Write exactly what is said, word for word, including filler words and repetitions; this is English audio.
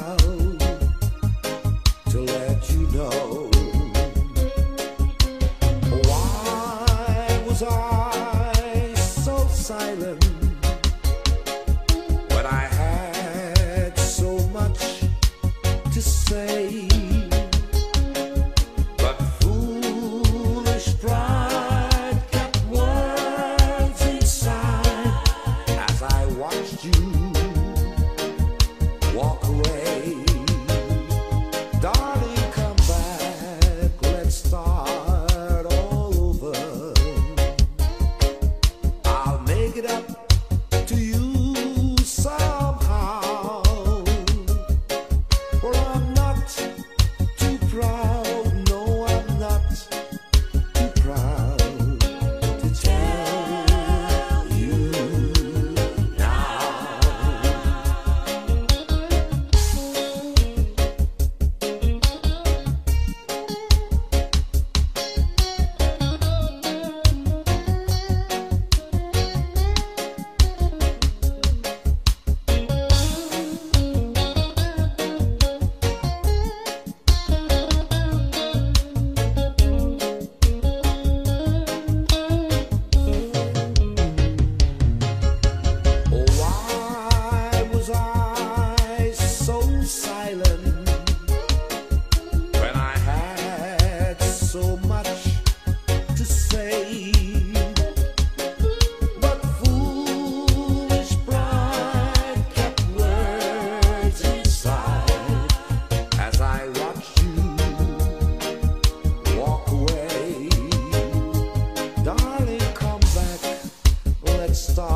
call to let you know why was I so silent when I had so much to say. Stop.